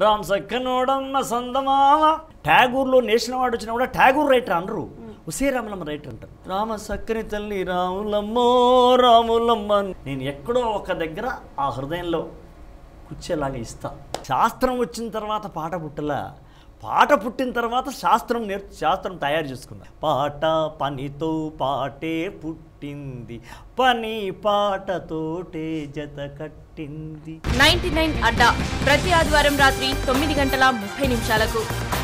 Ram Sakanodam Sandamala Tagore lo national award వచ్చినా కూడా Tagore writer అనరు ఉసే రామలమ్మ రైటర్ అంటారు రామ సక్కని తల్లి రాములమ్మ రాములమ్మ నేను ఎక్కడో ఒక దగ్గర ఆ హృదయంలో కూర్చేలాగా ఇస్తా శాస్త్రం వచ్చిన తర్వాత పాట పుట్టల పాట పుట్టిన తర్వాత శాస్త్రం నేర్చు శాస్త్రం తయారు చేసుకున్నా పాట పనితో పాటే పుట్టింది పని పాట తోటే జత కట్టింది 99 అడ్డా ప్రతి ఆదివారం రాత్రి 9 గంటల 30 నిమిషాలకు